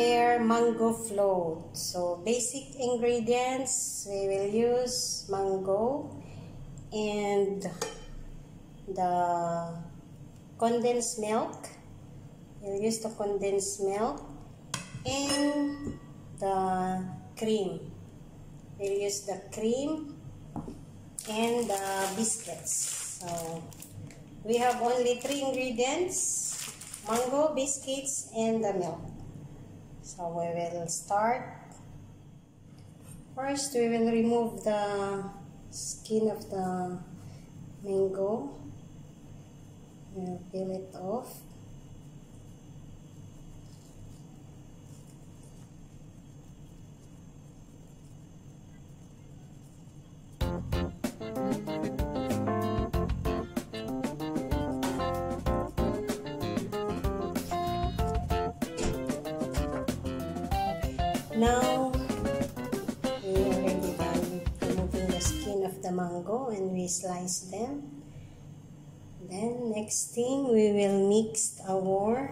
prepare mango float. So basic ingredients, we will use mango and the condensed milk. We'll use the condensed milk and the cream. We'll use the cream and the biscuits. So we have only 3 ingredients: mango, biscuits, and the milk. So we will start. First, we will remove the skin of the mango. We'll peel it off. Now, we already done removing the skin of the mango and we slice them. Then next thing, we will mix our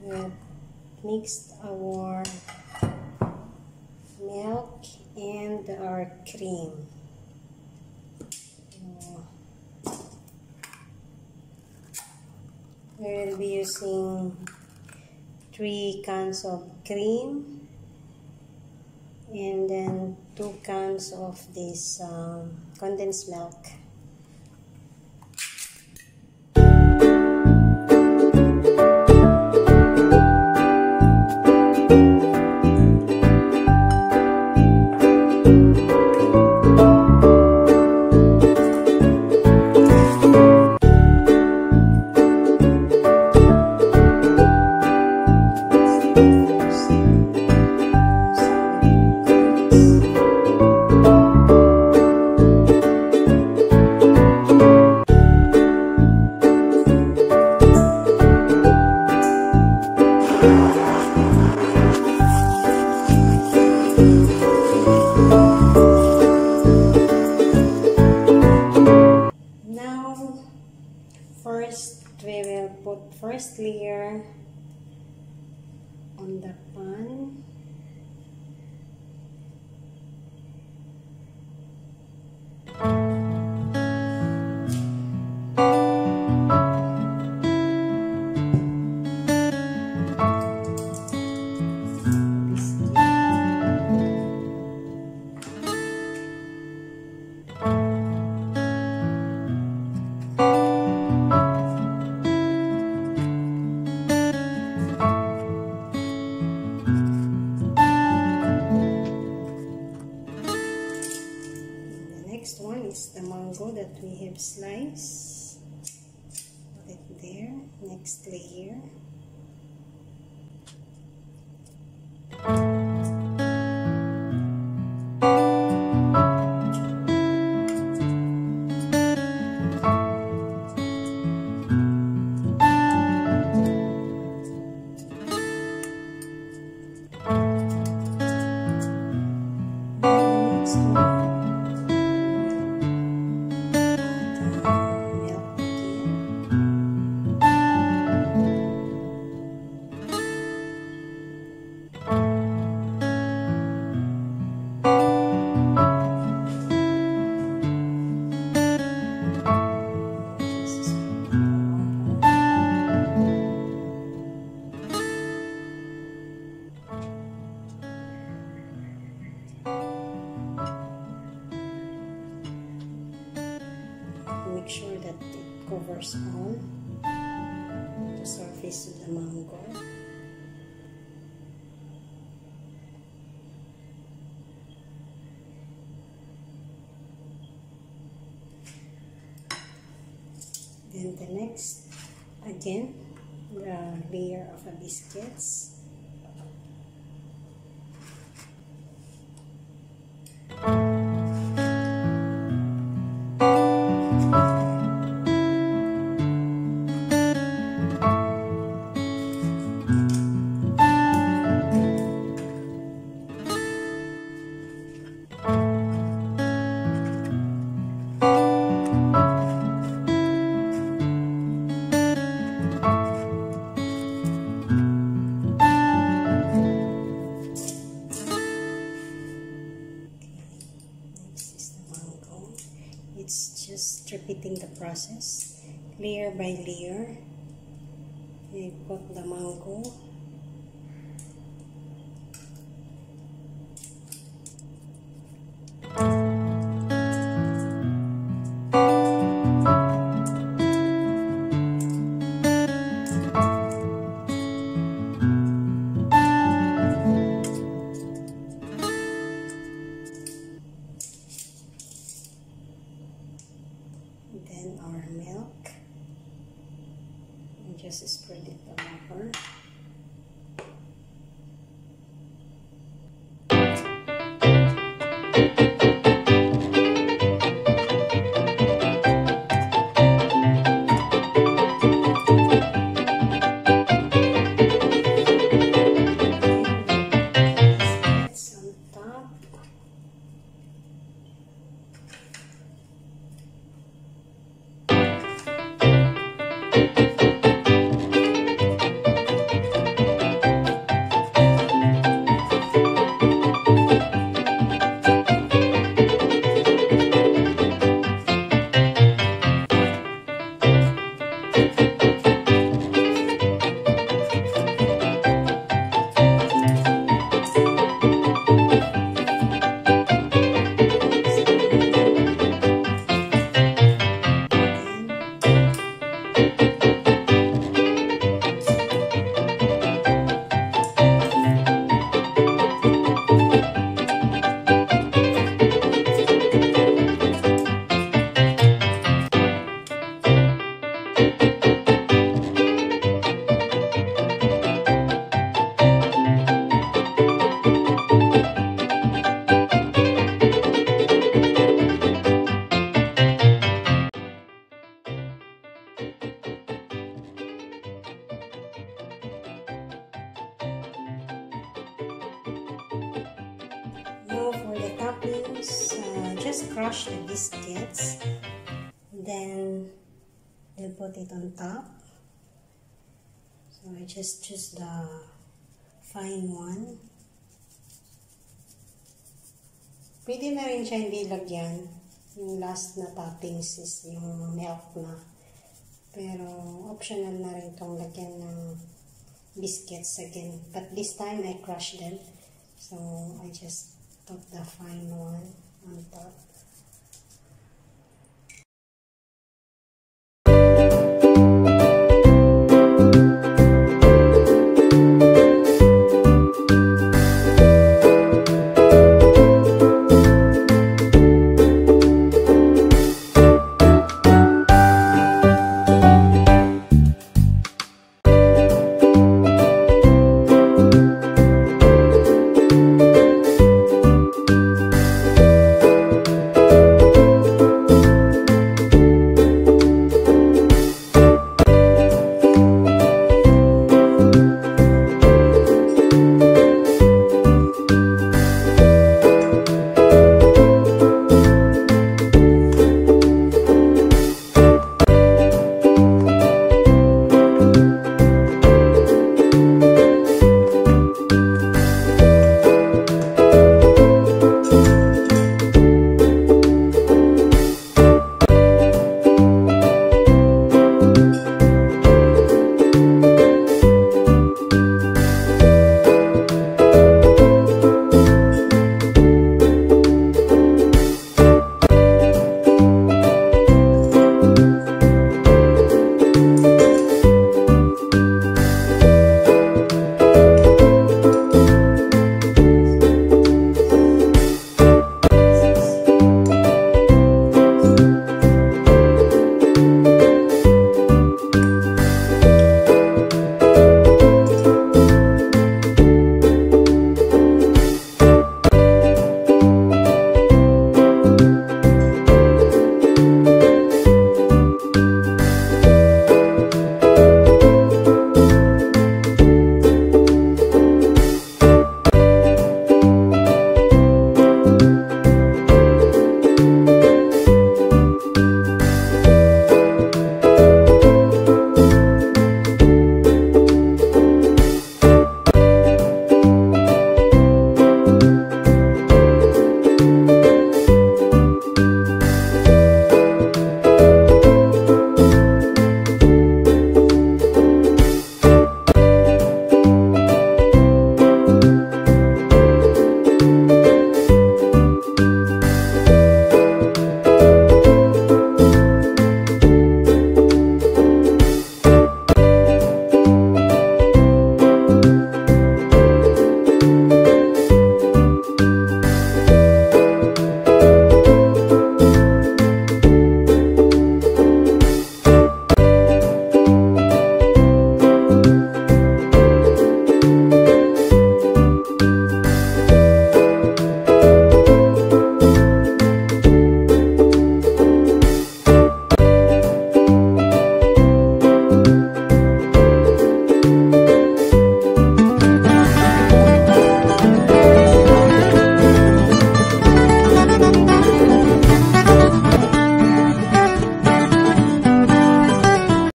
milk and our cream. We will be using 3 cans of cream and then 2 cans of this condensed milk. First layer on the pan, the mango that we have sliced, put it there. Next layer. Make sure that it covers all the surface of the mango. Then the next, again, the layer of the biscuits. process, layer by layer. I put the mango. Then our milk, and just spread it over. Just crush the biscuits, then they'll put it on top. So I just choose the fine one. Pwede na rin siya hindi lagyan. Yung last na toppings is yung milk na. Pero optional na rin itong lagyan ng biscuits again. But this time I crushed them. So I just put the fine one on top.